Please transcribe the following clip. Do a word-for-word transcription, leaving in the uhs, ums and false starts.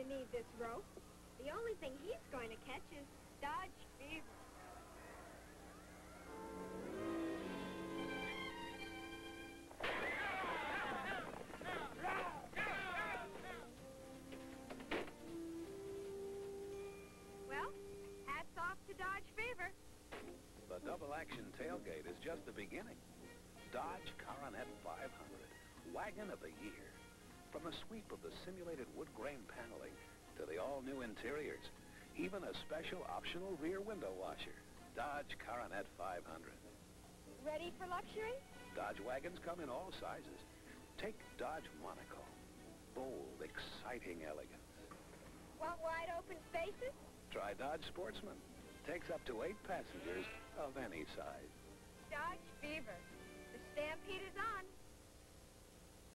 to need this rope. The only thing he's going to catch is Dodge Fever. Well, hats off to Dodge Fever. The double-action tailgate is just the beginning. Dodge Coronet five hundred, wagon of the year. From the sweep of the simulated wood grain paneling to the all-new interiors, even a special optional rear window washer. Dodge Coronet five hundred. Ready for luxury? Dodge wagons come in all sizes. Take Dodge Monaco. Bold, exciting elegance. Want wide open spaces? Try Dodge Sportsman. Takes up to eight passengers of any size. Dodge Fever. The stampede is on.